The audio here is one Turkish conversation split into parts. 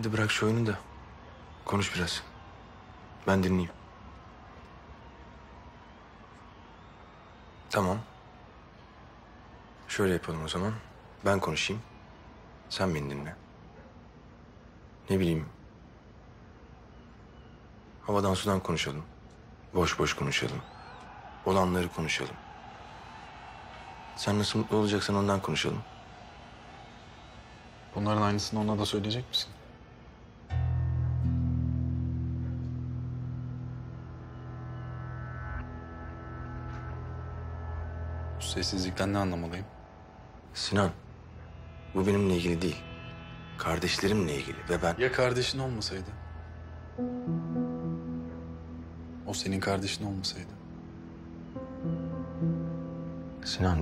Hadi bırak şu oyunu da konuş biraz. Ben dinleyeyim. Tamam. Şöyle yapalım o zaman. Ben konuşayım. Sen beni dinle. Ne bileyim. Havadan sudan konuşalım. Boş boş konuşalım. Olanları konuşalım. Sen nasıl mutlu olacaksan ondan konuşalım. Bunların aynısını ona da söyleyecek misin? Bu sessizlikten ne anlamalıyım? Sinan, bu benimle ilgili değil. Kardeşlerimle ilgili ve ben... Ya kardeşin olmasaydı? O senin kardeşin olmasaydı? Sinan,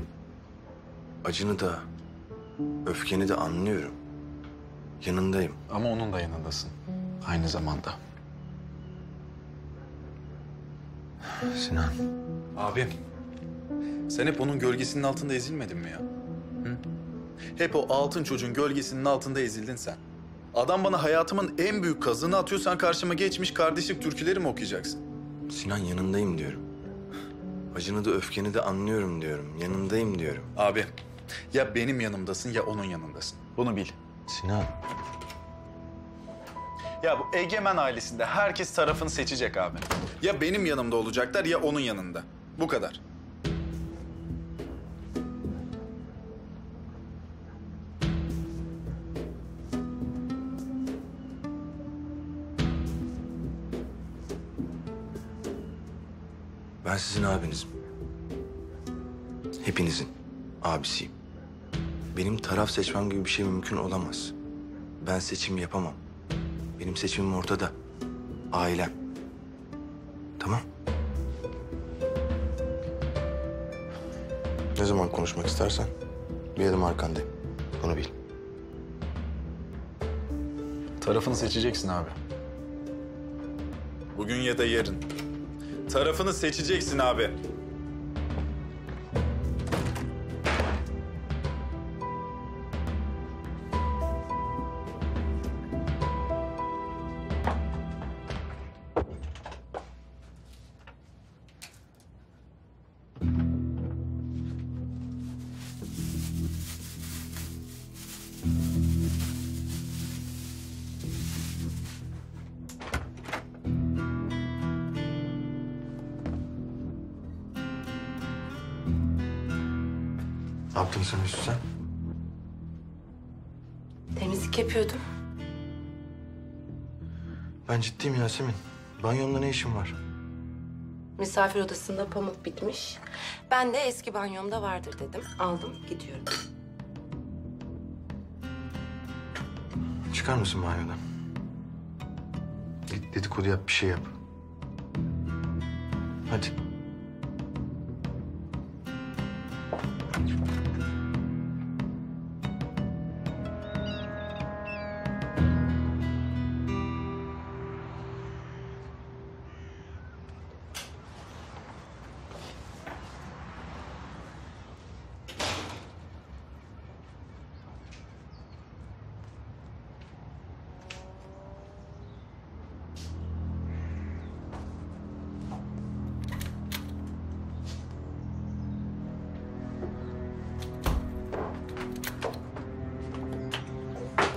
acını da, öfkeni de anlıyorum. Yanındayım. Ama onun da yanındasın. Aynı zamanda. Sinan. Abim, sen hep onun gölgesinin altında ezilmedin mi ya? Hı? Hep o altın çocuğun gölgesinin altında ezildin sen. Adam bana hayatımın en büyük kazığını atıyor, sen karşıma geçmiş kardeşlik türküleri mi okuyacaksın? Sinan, yanındayım diyorum. Acını da öfkeni de anlıyorum diyorum. Yanındayım diyorum. Abi, ya benim yanımdasın ya onun yanındasın. Bunu bil. Sinan. Ya bu Egemen ailesinde herkes tarafını seçecek abi. Ya benim yanımda olacaklar ya onun yanında. Bu kadar. Ben sizin abinizim. Hepinizin abisiyim. Benim taraf seçmem gibi bir şey mümkün olamaz. Ben seçim yapamam. Benim seçimim ortada. Ailem. Tamam. Ne zaman konuşmak istersen bir adım arkandayım. Bunu bil. Tarafını seçeceksin abi. Bugün ya da yarın. Tarafını seçeceksin abi. Ne yaptın sen üstüne? Temizlik yapıyordum. Ben ciddiyim Yasemin. Banyomda ne işin var? Misafir odasında pamuk bitmiş. Ben de eski banyomda vardır dedim. Aldım, gidiyorum. Çıkar mısın banyodan? Git dedikodu yap, bir şey yap. Hadi.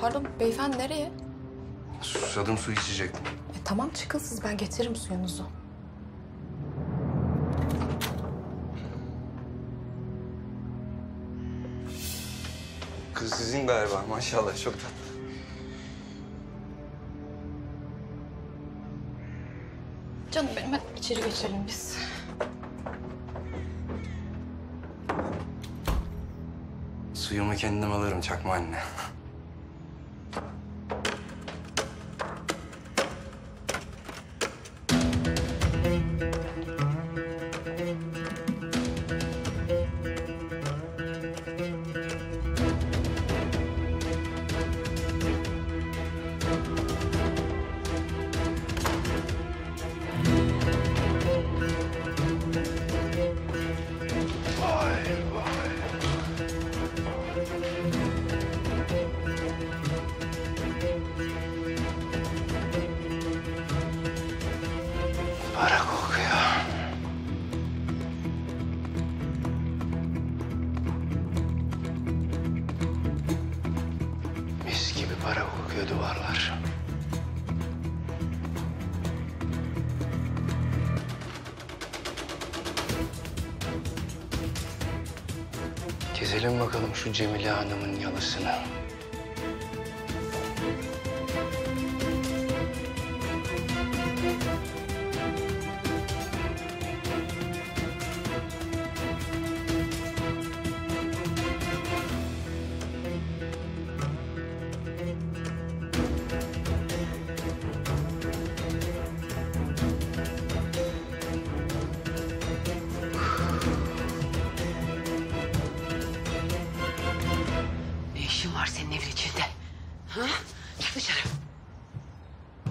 Pardon, beyefendi nereye? Susadım, su içecektim. Tamam, çıkın siz, ben getiririm suyunuzu. Kız sizin galiba, maşallah çok tatlı. Canım benim, hadi içeri geçelim biz. Suyumu kendim alırım, çakma anne. Vay vay. para kokuyor duvarlar. Gezelim bakalım şu Cemile Hanım'ın yalısını.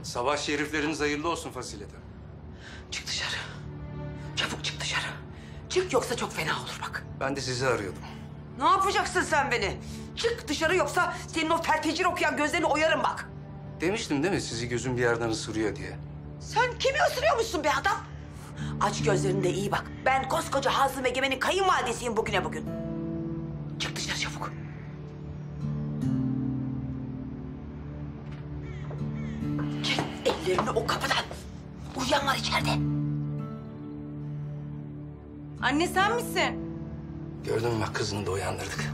Sabah şerifleriniz hayırlı olsun Fazilet Hanım. Çık dışarı. Çabuk çık dışarı. Çık yoksa çok fena olur bak. Ben de sizi arıyordum. Ne yapacaksın sen beni? Çık dışarı yoksa senin o tertecir okuyan gözlerini oyarım bak. Demiştim değil mi sizi gözüm bir yerden ısırıyor diye? Sen kimi ısırıyormuşsun be adam? Aç gözlerini de iyi bak. Ben koskoca Hazım Egemen'in kayınvalidesiyim bugüne bugün. Çık dışarı çabuk. Ellerini o kapıdan. Uyuyan var içeride. Anne sen misin? Gördün mü bak kızını da uyandırdık.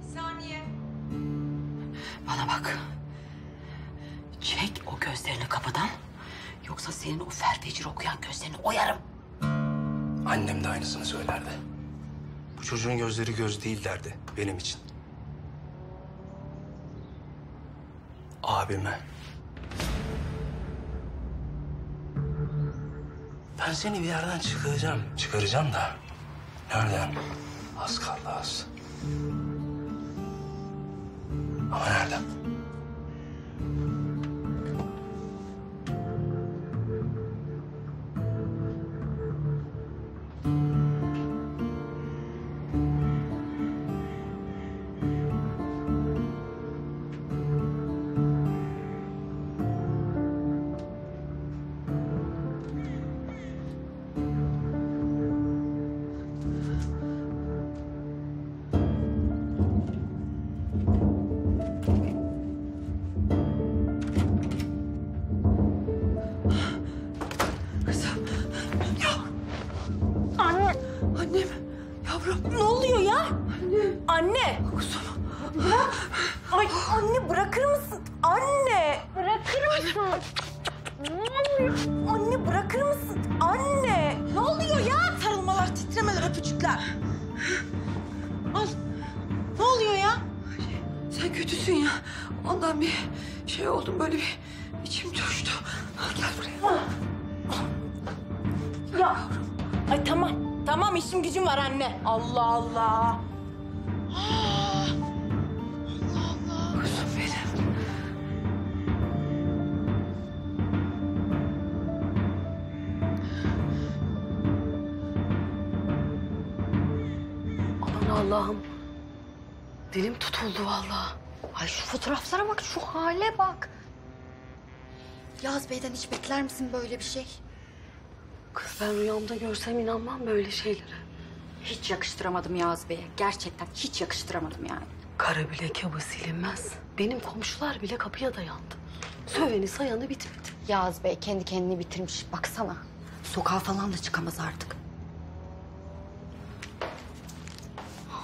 Bir saniye. Bana bak. Çek o gözlerini kapıdan. Yoksa senin o fertecir okuyan gözlerini oyarım. Annem de aynısını söylerdi. Bu çocuğun gözleri göz değil derdi benim için. Abime. Ben seni bir yerden çıkaracağım da. Nereden? Az kaldı az. Ama nereden? Allah'ım, dilim tutuldu vallahi. Ay şu fotoğraflara bak, şu hale bak. Yağız Bey'den hiç bekler misin böyle bir şey? Kız ben rüyamda görsem inanmam böyle şeylere. Hiç yakıştıramadım Yağız Bey'e. Gerçekten hiç yakıştıramadım yani. Kara bile kaba silinmez. Benim komşular bile kapıya dayandı. Söveni sayanı bitmedi. Yağız Bey kendi kendini bitirmiş. Baksana. Sokağa falan da çıkamaz artık.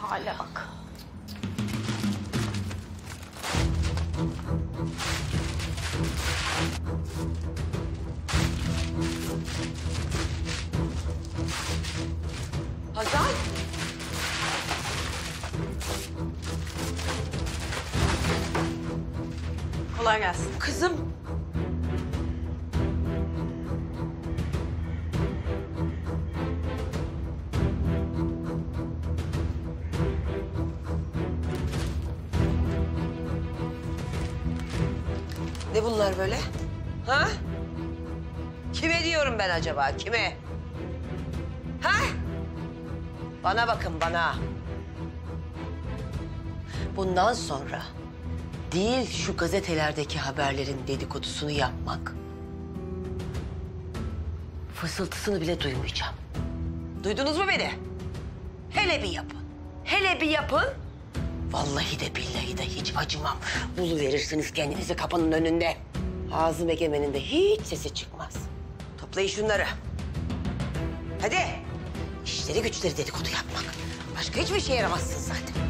Hala bak. Hazan. Kolay gelsin. Kızım. Bunlar böyle? Ha? Kime diyorum ben acaba? Kime? Ha? Bana bakın bana. Bundan sonra değil şu gazetelerdeki haberlerin dedikodusunu yapmak. Fısıltısını bile duymayacağım. Duydunuz mu beni? Hele bir yapın. Hele bir yapın. Vallahi de billahi de hiç acımam. Buluverirsiniz kendinizi kapının önünde. Hazım Egemen'in de hiç sesi çıkmaz. Toplayın şunları. Hadi. İşleri güçleri dedikodu yapmak. Başka hiçbir şeye yaramazsın zaten.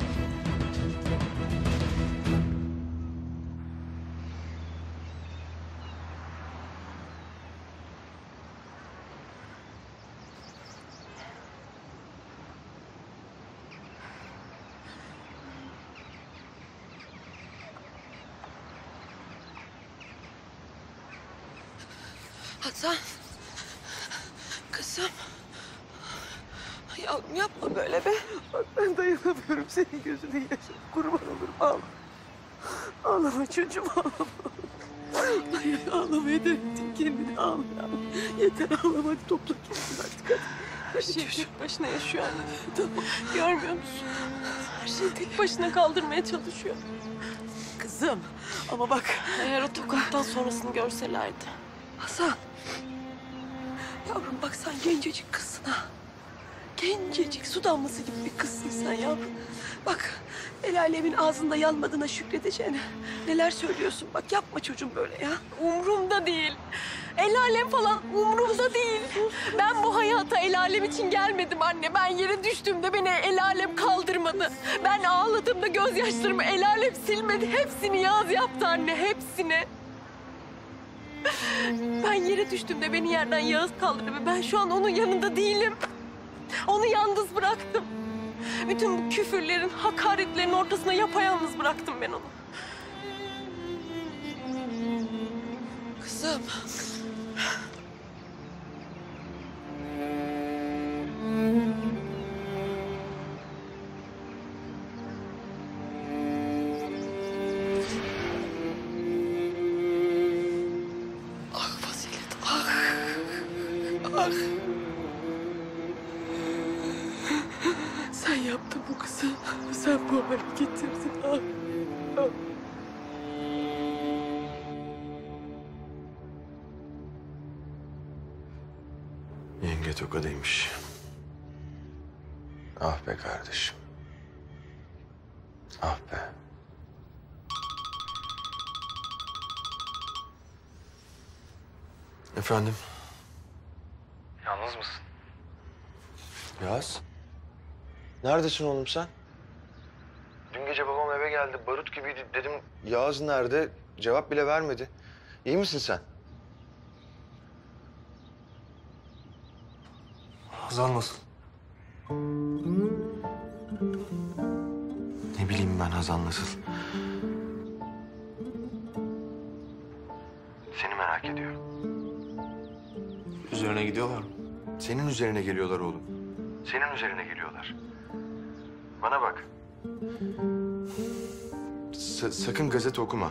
Hazan, kızım, yavrum yapma böyle be. Bak ben dayanamıyorum senin gözünün yaşına. Kurban olurum ağlama. Ağlama çocuğum ağlama. Hayır ağlama yeter ettin kendini ağlama. Yeter ağlama hadi topla kendini artık hadi. Her şey tek başına yaşıyor anne. Tamam. Görmüyor musun? Her şeyi tek başına kaldırmaya çalışıyor. Kızım ama bak eğer o tokattan sonrasını görselerdi. Hazan, yavrum bak sen gencecik kızsın ha. Gencecik su damlası gibi bir kızsın sen yavrum. Bak el alemin ağzında yanmadığına şükredeceğine neler söylüyorsun. Bak yapma çocuğum böyle ya. Umrumda değil. El alem falan umrumda değil. Ben bu hayata el alem için gelmedim anne. Ben yere düştüğümde beni el alem kaldırmadı. Ben ağladığımda gözyaşlarımı el alem silmedi. Hepsini Yağız yaptı anne, hepsini. Ben yere düştüğümde beni yerden Yağız kaldırdı ve ben şu an onun yanında değilim. Onu yalnız bıraktım. Bütün bu küfürlerin, hakaretlerin ortasına yapayalnız bıraktım ben onu. Kızım. Yenge tokadıymış. Ah be kardeşim. Ah be. Efendim? Yalnız mısın? Yağız? Neredesin oğlum sen? Dün gece babam eve geldi. Barut gibiydi. Dedim Yağız nerede? Cevap bile vermedi. İyi misin sen? Hazan nasıl? Ne bileyim ben Hazan nasıl? Seni merak ediyorum. Üzerine gidiyorlar mı? Senin üzerine geliyorlar oğlum. Senin üzerine geliyorlar. Bana bak. Sakın gazete okuma.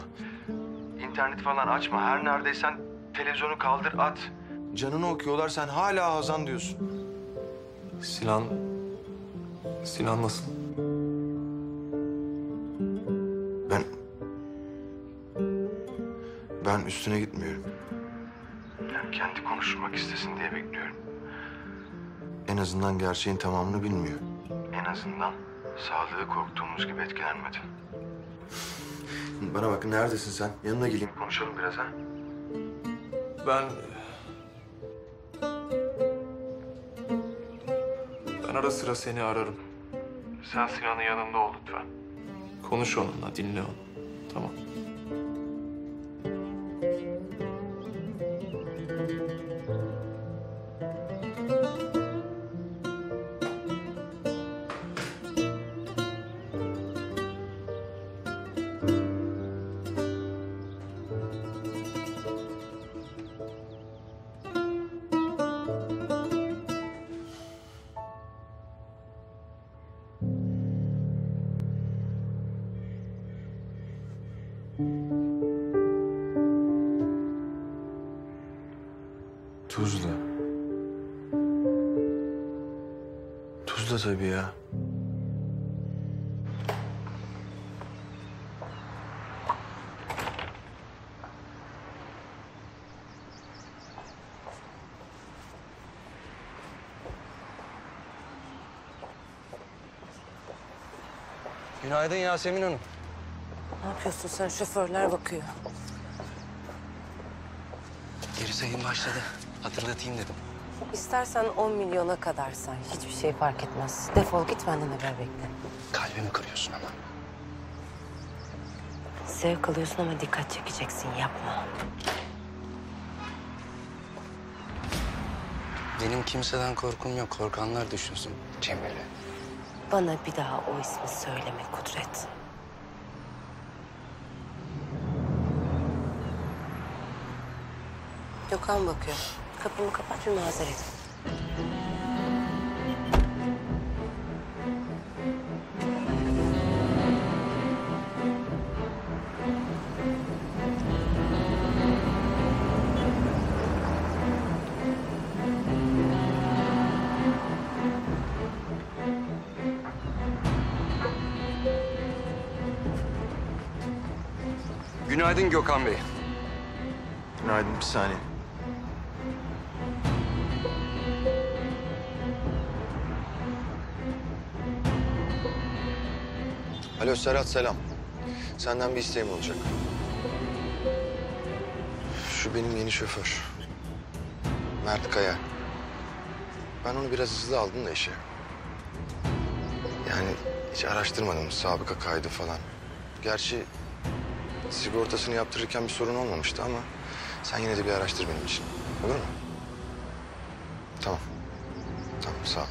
İnternet falan açma. Her neredeysen televizyonu kaldır at. Canını okuyorlar sen hala Hazan diyorsun. Sinan nasıl? Ben üstüne gitmiyorum. Yani kendi konuşmak istesin diye bekliyorum. En azından gerçeğin tamamını bilmiyor. En azından sağlığı korktuğumuz gibi etkilenmedi. Bana bak neredesin sen? Yanına geleyim konuşalım biraz ha. Ben ara sıra seni ararım. Sen Sinan'ın yanında ol lütfen. Konuş onunla, dinle onu. Tamam. Tuzla tabii ya. Günaydın Yasemin Hanım. Ne yapıyorsun sen? Şoförler bakıyor. Geri sayım başladı. Hatırlatayım dedim. İstersen 10 milyona kadar say. Hiçbir şey fark etmez. Defol git, benden haber bekle. Kalbimi kırıyorsun ama. Zevk alıyorsun ama dikkat çekeceksin. Yapma. Benim kimseden korkum yok. Korkanlar düşünsün Cemile. Bana bir daha o ismi söyleme Kudret. Dökhan bakıyor. Kapımı kapat, bir mazeret edin. Günaydın Gökhan Bey. Günaydın, bir saniye. Alo Serhat, selam. Senden bir isteğim olacak. Şu benim yeni şoför. Mert Kaya. Ben onu biraz hızlı aldım da işe. Yani hiç araştırmadım, sabıka kaydı falan. Gerçi sigortasını yaptırırken bir sorun olmamıştı ama... sen yine de bir araştır benim için. Olur mu? Tamam. Tamam, sağ ol.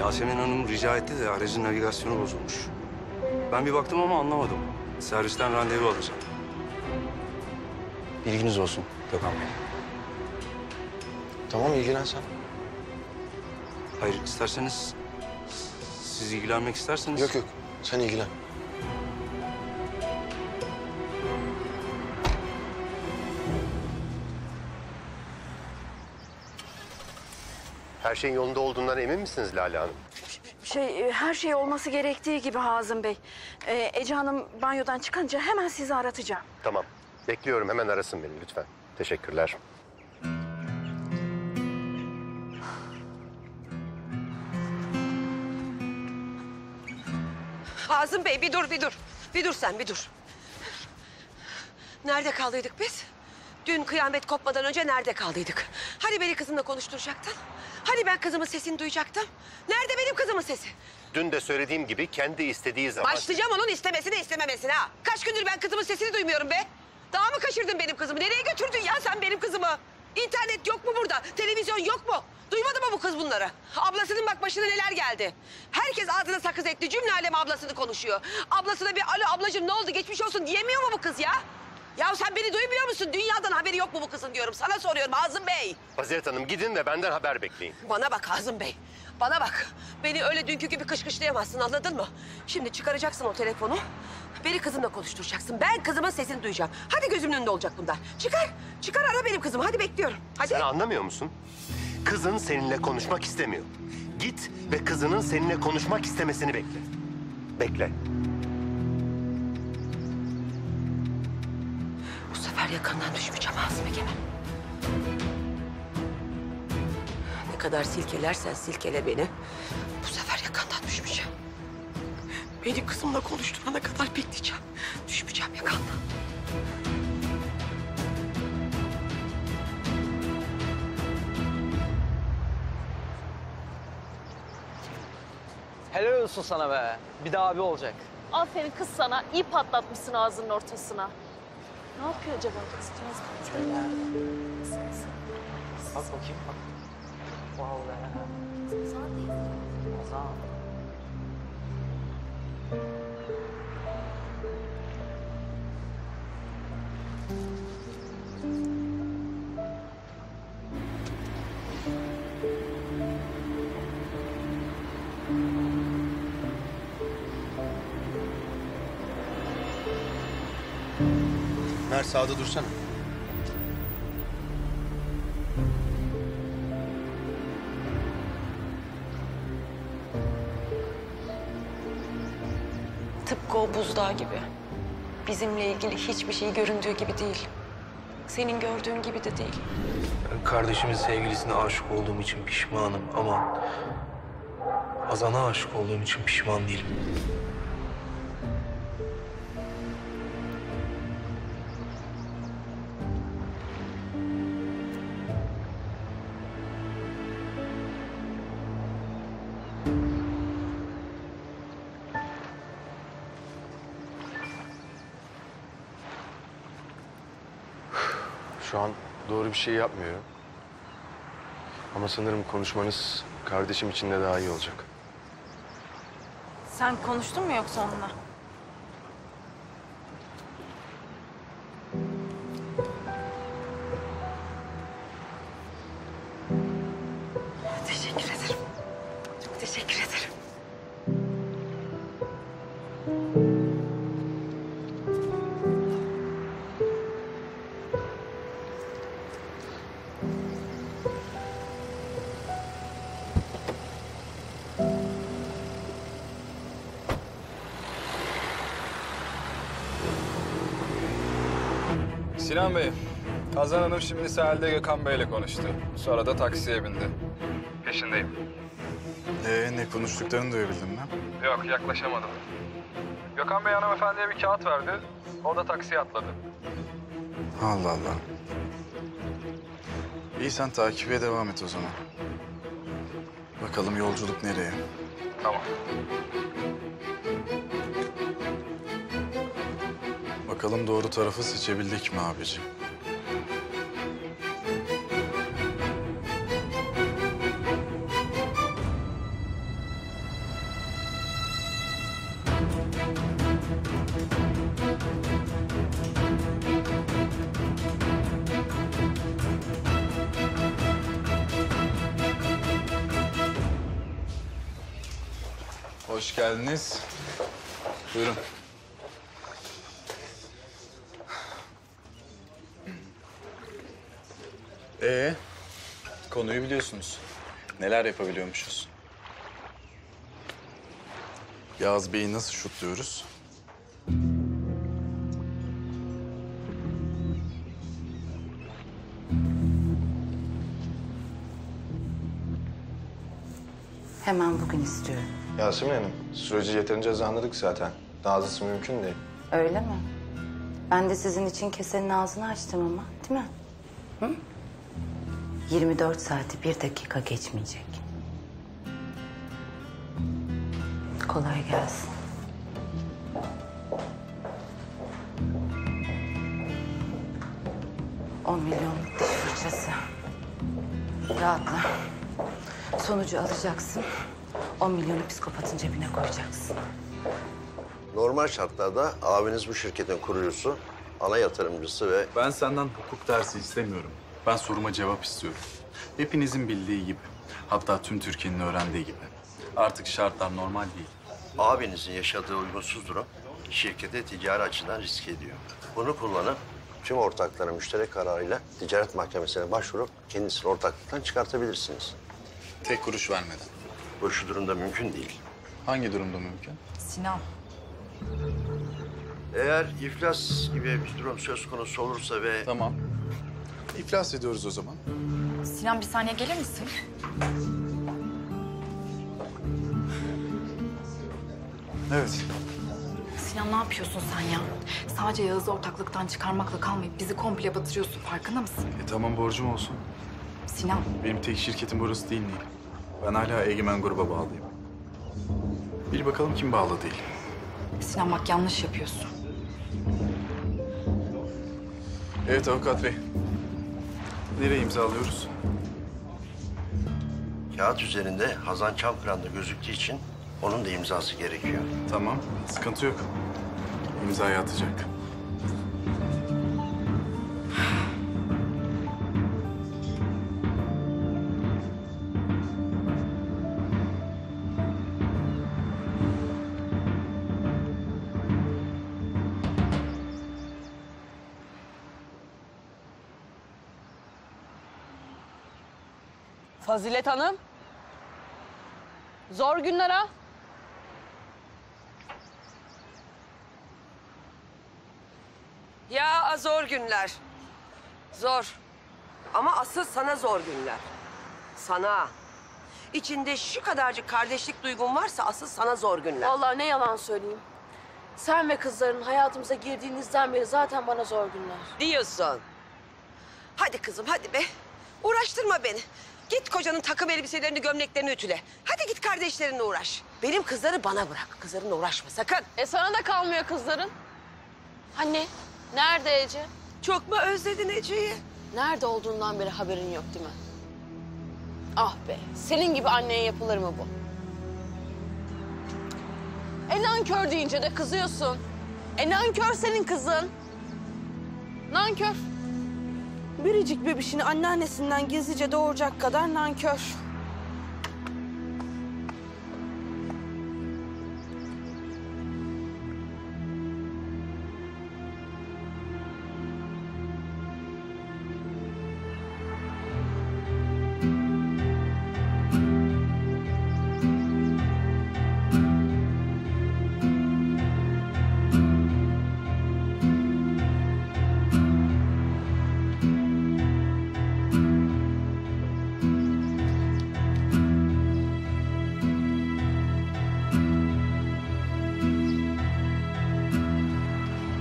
Yasemin Hanım rica etti de aracın navigasyonu bozulmuş. Ben bir baktım ama anlamadım. Servisten randevu alacağım. Bilginiz olsun Dökhan Bey. Tamam, ilgilen sen. Hayır, isterseniz siz ilgilenmek isterseniz... Yok yok, sen ilgilen. Her şeyin yolunda olduğundan emin misiniz Lale Hanım? Her şey olması gerektiği gibi Hazım Bey. Ece Hanım banyodan çıkınca hemen sizi aratacağım. Tamam, bekliyorum. Hemen arasın beni lütfen. Teşekkürler. Hazım Bey bir dur. Bir dur sen, bir dur. Nerede kaldıydık biz? Dün kıyamet kopmadan önce nerede kaldıydık? Hani beni kızımla konuşturacaktın? Hani ben kızımın sesini duyacaktım? Nerede benim kızımın sesi? Dün de söylediğim gibi kendi istediği zaman... Başlayacağım onun istemesine istememesine ha! Kaç gündür ben kızımın sesini duymuyorum be! Daha mı kaçırdın benim kızımı? Nereye götürdün ya sen benim kızımı? İnternet yok mu burada? Televizyon yok mu? Duymadı mı bu kız bunları? Ablasının bak başına neler geldi. Herkes ağzına sakız etti. Cümle alem ablasını konuşuyor. Ablasına bir alo ablacığım ne oldu geçmiş olsun diyemiyor mu bu kız ya? Ya sen beni duymuyor musun? Dünyadan haberi yok mu bu kızın diyorum. Sana soruyorum Hazım Bey. Fazilet Hanım gidin ve benden haber bekleyin. Bana bak Hazım Bey. Bana bak. Beni öyle dünkü gibi kışkışlayamazsın anladın mı? Şimdi çıkaracaksın o telefonu. Beni kızımla konuşturacaksın. Ben kızımın sesini duyacağım. Hadi gözümün önünde olacak bunlar. Çıkar. Çıkar ara benim kızımı. Hadi bekliyorum. Hadi. Sen anlamıyor musun? Kızın seninle konuşmak istemiyor. Git ve kızının seninle konuşmak istemesini bekle. Bekle. Bu sefer yakandan düşmeyeceğim Nazım Egemen. Ne kadar silkelersen silkele beni. Bu sefer yakandan düşmeyeceğim. Beni kızımla konuşturana kadar bekleyeceğim. Düşmeyeceğim yakandan. Helal olsun sana be. Bir daha abi olacak. Aferin kız sana. İyi patlatmışsın ağzının ortasına. Ne yapıyor acaba? Bak bakayım bak. Wow be. Hazan. Mert sağda dursana. Tıpkı o buzdağı gibi. Bizimle ilgili hiçbir şey göründüğü gibi değil. Senin gördüğün gibi de değil. Kardeşimin sevgilisine aşık olduğum için pişmanım ama... Hazan'a aşık olduğum için pişman değilim. Şu an doğru bir şey yapmıyorum. Ama sanırım konuşmanız kardeşim için de daha iyi olacak. Sen konuştun mu yoksa onunla? Teşekkür ederim. Çok teşekkür ederim. Sinan Bey, Hazan Hanım şimdi sahilde Gökhan Bey'le konuştu. Sonra da taksiye bindi. Peşindeyim. Ne konuştuklarını duyabildin mi? Yok, yaklaşamadım. Gökhan Bey hanımefendiye bir kağıt verdi. O da taksiye atladı. Allah Allah. İyi, sen takibe devam et o zaman. Bakalım yolculuk nereye? Tamam. Bakalım doğru tarafı seçebildik mi abiciğim? Hoş geldiniz. Buyurun. Konuyu biliyorsunuz. Neler yapabiliyormuşuz? Yağız Bey'i nasıl şutluyoruz? Hemen bugün istiyorum. Yasemin Hanım, süreci yeterince hızlandırdık zaten. Daha hızlısı mümkün değil. Öyle mi? Ben de sizin için kesenin ağzını açtım ama, değil mi? Hı? 24 saati 1 dakika geçmeyecek. Kolay gelsin. $10 milyonluk diş fırçası. Rahatla. Sonucu alacaksın. 10 milyonu psikopatın cebine koyacaksın. Normal şartlarda abiniz bu şirketin kurucusu, ana yatırımcısı ve... Ben senden hukuk dersi istemiyorum. Ben soruma cevap istiyorum. Hepinizin bildiği gibi, hatta tüm Türkiye'nin öğrendiği gibi. Artık şartlar normal değil. Abinizin yaşadığı uygunsuz durum, şirkete ticari açıdan risk ediyor. Bunu kullanıp tüm ortakların müşterek kararıyla ticaret mahkemesine başvurup kendisini ortaklıktan çıkartabilirsiniz. Tek kuruş vermeden. Bu şu durumda mümkün değil. Hangi durumda mümkün? Sinan. Eğer iflas gibi bir durum söz konusu olursa ve... Tamam. İflas ediyoruz o zaman. Sinan, bir saniye gelir misin? Evet. Sinan, ne yapıyorsun sen ya? Sadece Yağız'ı ortaklıktan çıkarmakla kalmayıp bizi komple batırıyorsun, farkında mısın? Tamam, borcum olsun. Sinan. Benim tek şirketim burası değil Nil. Ben hala Egemen gruba bağlıyım. Bil bakalım kim bağlı değil. Sinan bak, yanlış yapıyorsun. Evet avukat bey. Nereye imzalıyoruz? Kağıt üzerinde Hazan Çamkıran'da gözüktüğü için onun da imzası gerekiyor. Tamam, sıkıntı yok. İmzayı atacak. Fazilet Hanım. Zor günler ha. Ya zor günler. Zor. Ama asıl sana zor günler. Sana. İçinde şu kadarcık kardeşlik duygun varsa asıl sana zor günler. Vallahi ne yalan söyleyeyim. Sen ve kızların hayatımıza girdiğinizden beri zaten bana zor günler. Diyorsun. Hadi kızım hadi be. Uğraştırma beni. Git kocanın takım elbiselerini, gömleklerini ütüle. Hadi git kardeşlerinle uğraş. Benim kızları bana bırak. Kızlarınla uğraşma sakın. E sana da kalmıyor kızların. Anne, nerede Ece? Çok mu özledin Ece'yi? Nerede olduğundan beri haberin yok değil mi? Ah be, senin gibi anneye yapılır mı bu? E nankör deyince de kızıyorsun. E nankör senin kızın. Nankör. Biricik bebişini anneannesinden gizlice doğuracak kadar nankör.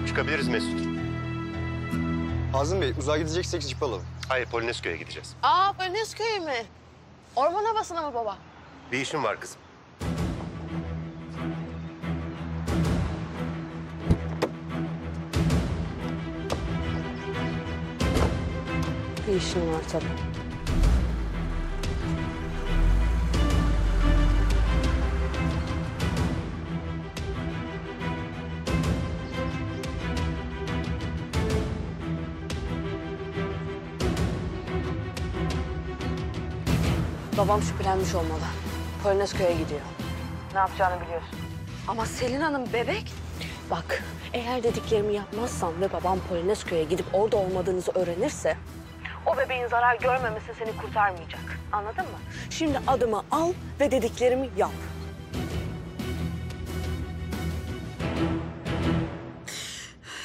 Çıkabiliriz Mesut. Hazım Bey, uzağa gideceksek cip alalım. Hayır, Polonezköy'e gideceğiz. Aa, Polonezköy mü? Orman havasına mı baba? Bir işim var kızım. Bir işim var tabii. Babam şüphelenmiş olmalı. Polonezköy'e gidiyor. Ne yapacağını biliyorsun. Ama Selin Hanım bebek. Bak, eğer dediklerimi yapmazsan ve babam Polonezköy'e gidip orada olmadığınızı öğrenirse... o bebeğin zarar görmemesi seni kurtarmayacak. Anladın mı? Şimdi adımı al ve dediklerimi yap.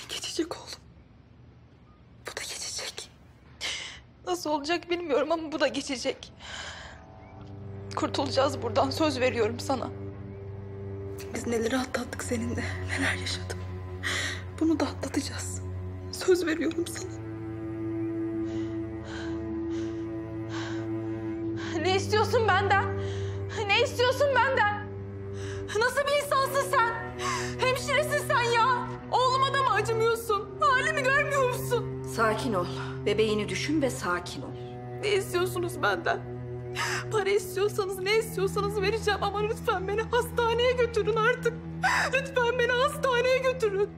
Geçecek oğlum. Bu da geçecek. Nasıl olacak bilmiyorum ama bu da geçecek. Kurtulacağız buradan, söz veriyorum sana. Biz neleri atlattık seninle, neler yaşadım. Bunu da atlatacağız. Söz veriyorum sana. Ne istiyorsun benden? Ne istiyorsun benden? Nasıl bir insansın sen? Hemşiresin sen ya. Oğluma da mı acımıyorsun? Halimi görmüyor musun? Sakin ol. Bebeğini düşün ve sakin ol. Ne istiyorsunuz benden? Para istiyorsanız, ne istiyorsanız vereceğim ama lütfen beni hastaneye götürün artık. Lütfen beni hastaneye götürün.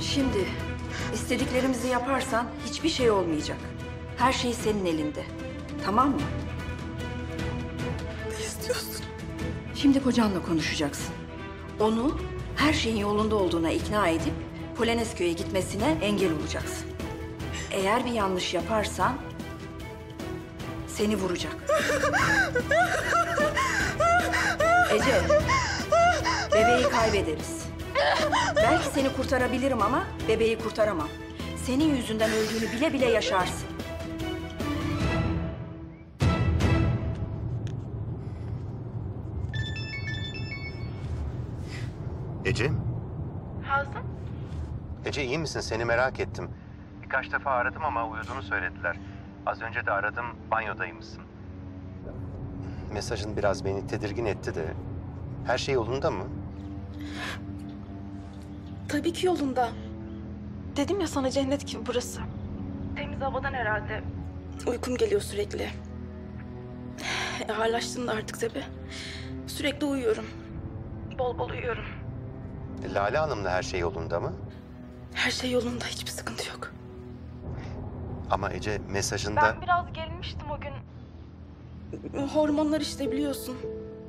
Şimdi istediklerimizi yaparsan hiçbir şey olmayacak. Her şey senin elinde. Tamam mı? Ne istiyorsun? Şimdi kocanla konuşacaksın. Onu her şeyin yolunda olduğuna ikna edip Polonezköy'e gitmesine engel olacaksın. Eğer bir yanlış yaparsan seni vuracak. Ece, bebeği kaybederiz. Belki seni kurtarabilirim ama bebeği kurtaramam. Senin yüzünden öldüğünü bile bile yaşarsın. Ece? Hazım? Ece iyi misin? Seni merak ettim. Birkaç defa aradım ama uyuduğunu söylediler. Az önce de aradım, banyodaymışsın. Mesajın biraz beni tedirgin etti de. Her şey yolunda mı? Tabii ki yolunda. Dedim ya sana, cennet gibi burası. Temiz havadan herhalde. Uykum geliyor sürekli. Ağırlaştın da artık tabii. Sürekli uyuyorum. Bol bol uyuyorum. Lale Hanım'la her şey yolunda mı? Her şey yolunda, hiçbir sıkıntı yok. Ama Ece mesajında... Ben biraz gerilmiştim o gün. Hormonlar işte biliyorsun.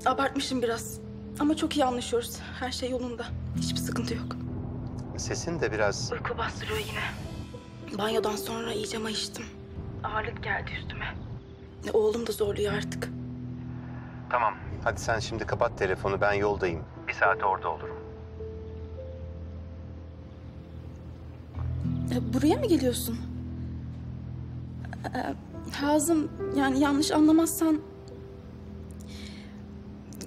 Abartmışım biraz. Ama çok iyi anlaşıyoruz. Her şey yolunda. Hiçbir sıkıntı yok. Sesin de biraz... Uyku bastırıyor yine. Banyodan sonra iyice mayıştım. Ağırlık geldi üstüme. Oğlum da zorluyor artık. Tamam. Hadi sen şimdi kapat telefonu. Ben yoldayım. Bir saat orada olurum. Buraya mı geliyorsun? Hazım, yani yanlış anlamazsan...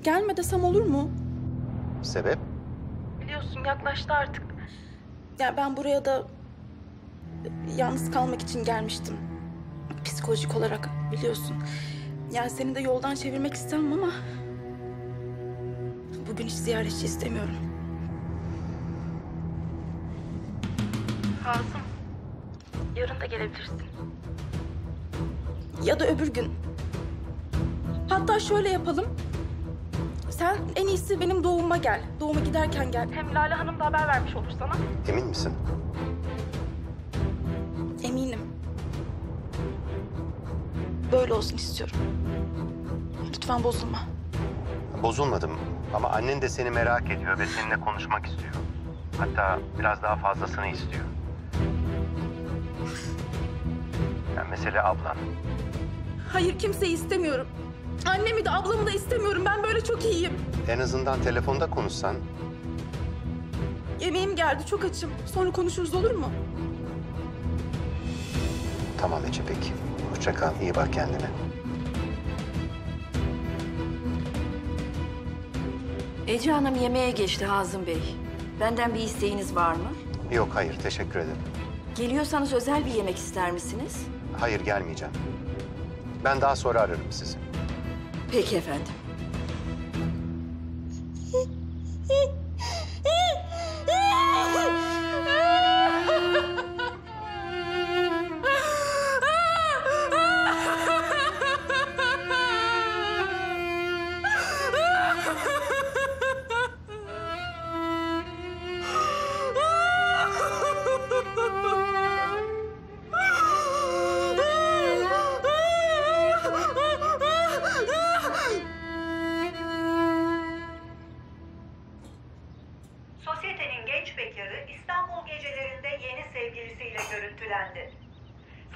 Gelme desem olur mu? Sebep? Biliyorsun, yaklaştı artık. Ya ben buraya da yalnız kalmak için gelmiştim. Psikolojik olarak biliyorsun. Yani seni de yoldan çevirmek istemem ama... Bugün hiç ziyaretçi istemiyorum. Hazım, yarın da gelebilirsin. Ya da öbür gün. Hatta şöyle yapalım. Sen en iyisi benim doğuma gel. Doğuma giderken gel. Hem Lale Hanım da haber vermiş olur sana. Emin misin? Eminim. Böyle olsun istiyorum. Lütfen bozulma. Bozulmadım ama annen de seni merak ediyor ve seninle konuşmak istiyor. Hatta biraz daha fazlasını istiyor. Yani mesele ablan. Hayır, kimseyi istemiyorum. Annemi de ablamı da istemiyorum. Ben böyle çok iyiyim. En azından telefonda konuşsan. Yemeğim geldi, çok açım. Sonra konuşuruz, olur mu? Tamam Ece, peki. Hoşça kal, iyi bak kendine. Ece Hanım yemeğe geçti Hazım Bey. Benden bir isteğiniz var mı? Yok, hayır. Teşekkür ederim. Geliyorsanız özel bir yemek ister misiniz? Hayır, gelmeyeceğim. Ben daha sonra ararım sizi. Peki efendim.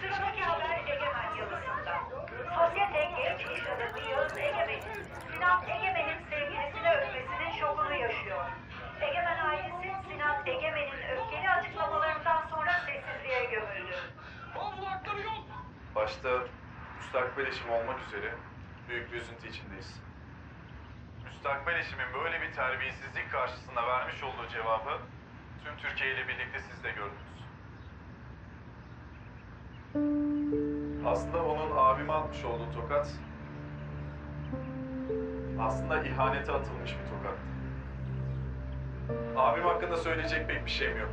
Sıradaki haber Egemen yazısından. Sosyete genç iş adamı Yağız Egemen'in, Sinan Egemen'in sevgilisini öpmesinin şokunu yaşıyor. Egemen ailesi Sinan Egemen'in öfkeli açıklamalarından sonra sessizliğe gömüldü. Başta müstakbel eşim olmak üzere büyük bir üzüntü içindeyiz. Müstakbel eşimin böyle bir terbiyesizlik karşısında vermiş olduğu cevabı tüm Türkiye ile birlikte siz de gördünüz. Aslında onun abime atmış olduğu tokat, aslında ihanete atılmış bir tokat. Abim hakkında söyleyecek pek bir şeyim yok.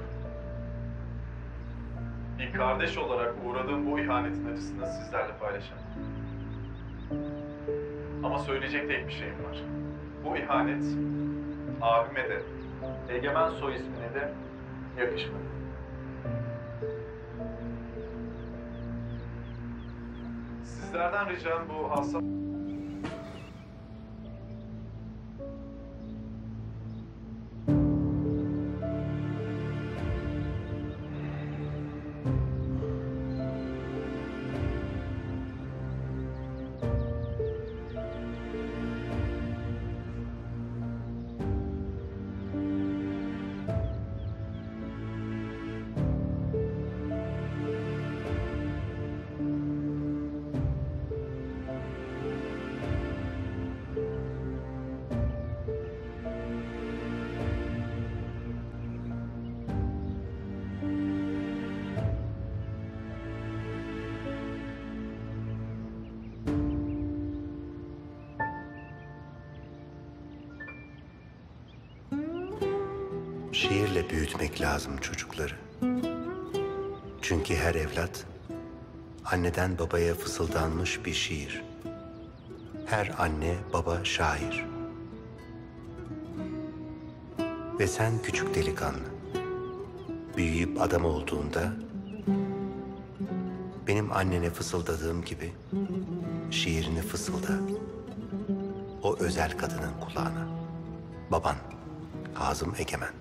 Bir kardeş olarak uğradığım bu ihanetin acısını sizlerle paylaşamam. Ama söyleyecek tek bir şeyim var. Bu ihanet, abime de, Egemen soy ismine de yakışmadı. Sizlerden ricam bu hassas... Şiirle büyütmek lazım çocukları. Çünkü her evlat, anneden babaya fısıldanmış bir şiir. Her anne, baba şair. Ve sen küçük delikanlı, büyüyüp adam olduğunda, benim annene fısıldadığım gibi, şiirini fısılda. O özel kadının kulağına. Baban, Nazım Egemen.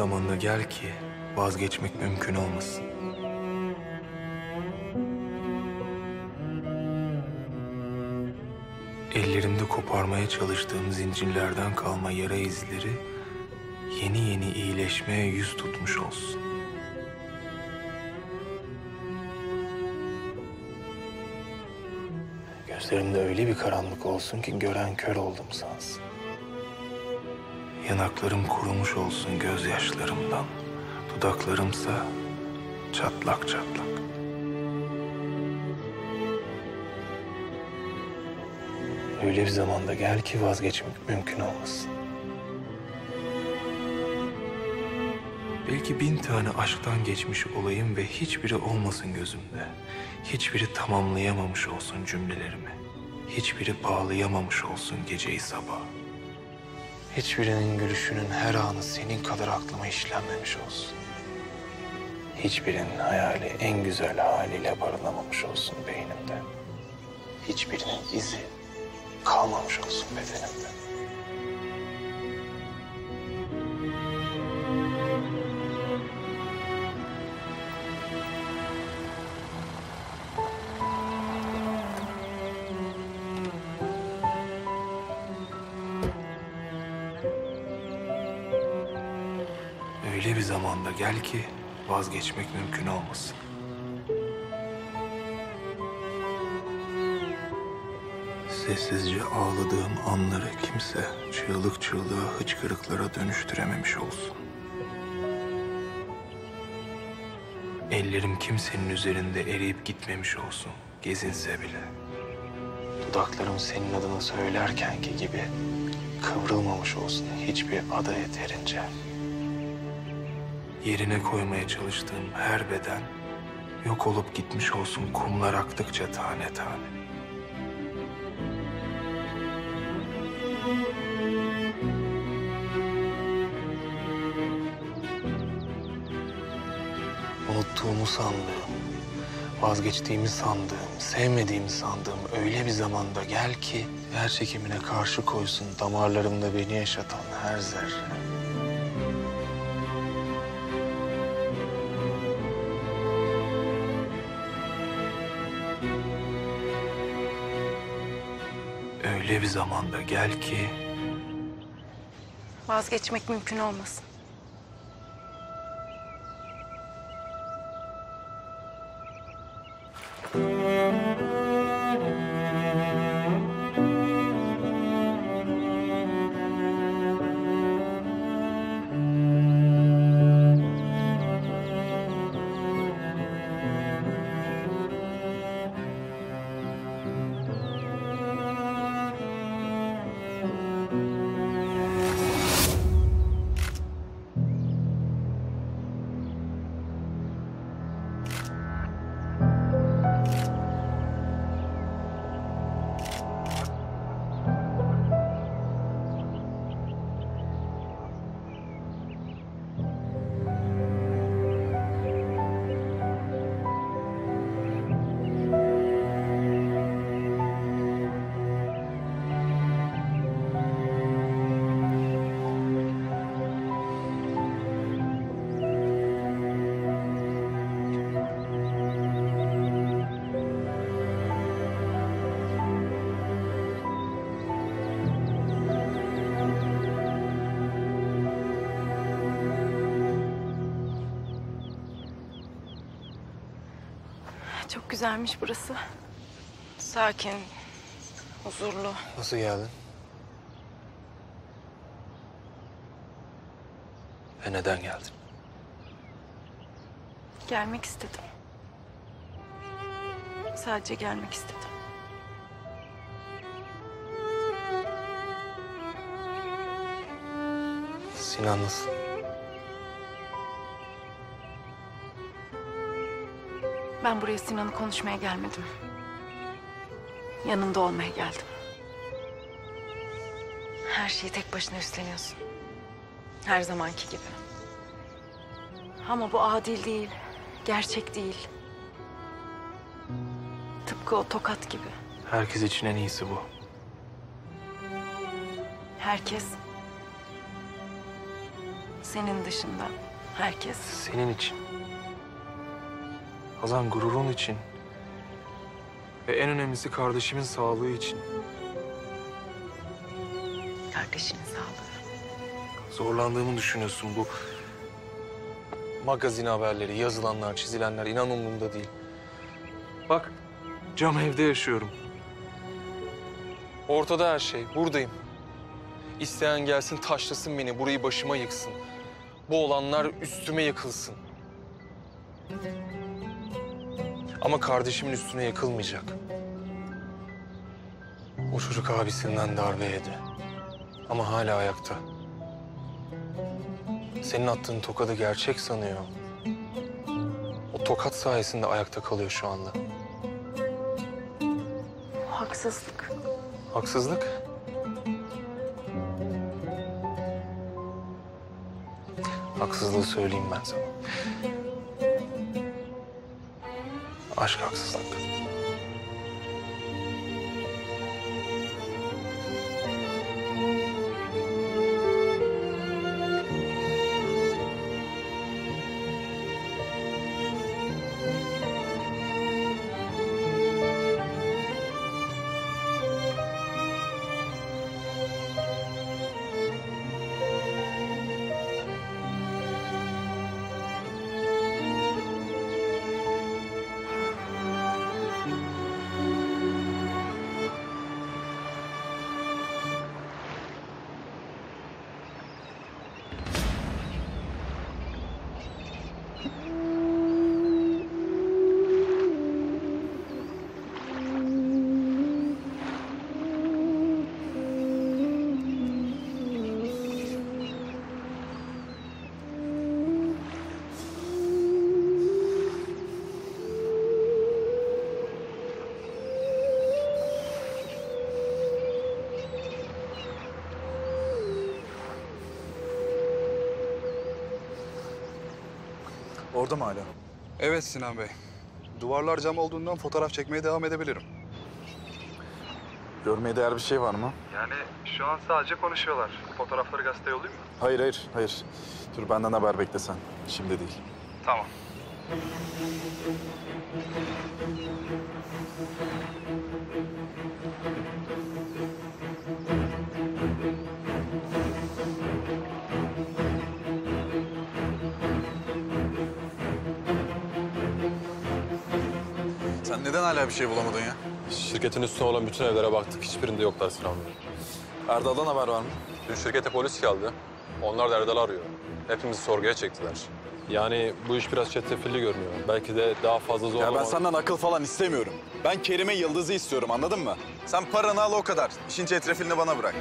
zamanda gel ki vazgeçmek mümkün olmasın. Ellerimde koparmaya çalıştığım zincirlerden kalma yara izleri yeni yeni iyileşmeye yüz tutmuş olsun. Gözlerimde öyle bir karanlık olsun ki gören kör oldum sansın. Yanaklarım kurumuş olsun gözyaşlarımdan, dudaklarımsa çatlak çatlak. Öyle bir zamanda gel ki vazgeçmek mümkün olmasın. Belki 1000 tane aşktan geçmiş olayım ve hiçbiri olmasın gözümde. Hiçbiri tamamlayamamış olsun cümlelerimi. Hiçbiri bağlayamamış olsun geceyi sabah. Hiçbirinin gülüşünün her anı senin kadar aklıma işlenmemiş olsun. Hiçbirinin hayali en güzel haliyle barınamamış olsun beynimde. Hiçbirinin izi kalmamış olsun bedenimde. Öyle bir zamanda gel ki vazgeçmek mümkün olmasın. Sessizce ağladığım anları kimse çığlık çığlığa, hıçkırıklara dönüştürememiş olsun. Ellerim kimsenin üzerinde eriyip gitmemiş olsun, gezinse bile. Dudaklarım senin adını söylerkenki gibi kıvrılmamış olsun hiçbir ada yeterince. Yerine koymaya çalıştığım her beden yok olup gitmiş olsun kumlar aktıkça tane tane. Unuttuğumu sandığım, vazgeçtiğimi sandığım, sevmediğimi sandığım öyle bir zamanda gel ki yer çekimine karşı koysun damarlarımda beni yaşatan her zerre. Öyle bir zamanda gel ki vazgeçmek mümkün olmasın. Çok güzelmiş burası. Sakin, huzurlu. Nasıl geldin? Ve neden geldin? Gelmek istedim. Sadece gelmek istedim. Sinan nasıl? Ben buraya Sinan'ı konuşmaya gelmedim. Yanında olmaya geldim. Her şeyi tek başına üstleniyorsun. Her zamanki gibi. Ama bu adil değil, gerçek değil. Tıpkı o tokat gibi. Herkes için en iyisi bu. Herkes? Senin dışında herkes. Senin için. Hazan, gururun için. Ve en önemlisi kardeşimin sağlığı için. Kardeşinin sağlığı. Zorlandığımı düşünüyorsun bu. Magazin haberleri, yazılanlar, çizilenler inan umurumda değil. Bak, cam evde yaşıyorum. Ortada her şey, buradayım. İsteyen gelsin taşlasın beni, burayı başıma yıksın. Bu olanlar üstüme yıkılsın. Ama kardeşimin üstüne yıkılmayacak. O çocuk abisinden darbe yedi. Ama hala ayakta. Senin attığın tokadı gerçek sanıyor. O tokat sayesinde ayakta kalıyor şu anda. Haksızlık. Haksızlık? Haksızlığı söyleyeyim ben sana. Aşk haksızlık. Orada mı hala? Evet Sinan Bey. Duvarlar cam olduğundan fotoğraf çekmeye devam edebilirim. Görmeye değer bir şey var mı? Yani şu an sadece konuşuyorlar. Fotoğrafları gazeteye yollayayım mı? Hayır. Dur benden haber bekle sen. Şimdi değil. Tamam. Neden hala bir şey bulamadın ya? Şirketin üstüne olan bütün evlere baktık. Hiçbirinde yoklar Sinan Bey. Erdal'dan haber var mı? Dün şirkete polis geldi. Onlar da Erdal'ı arıyor. Hepimizi sorguya çektiler. Yani bu iş biraz çetrefilli görünüyor. Belki de daha fazla zorlama... Ya ben senden akıl falan istemiyorum. Ben Kerim'e Yıldız'ı istiyorum, anladın mı? Sen paranı al o kadar. İşin çetrefiline bana bırak.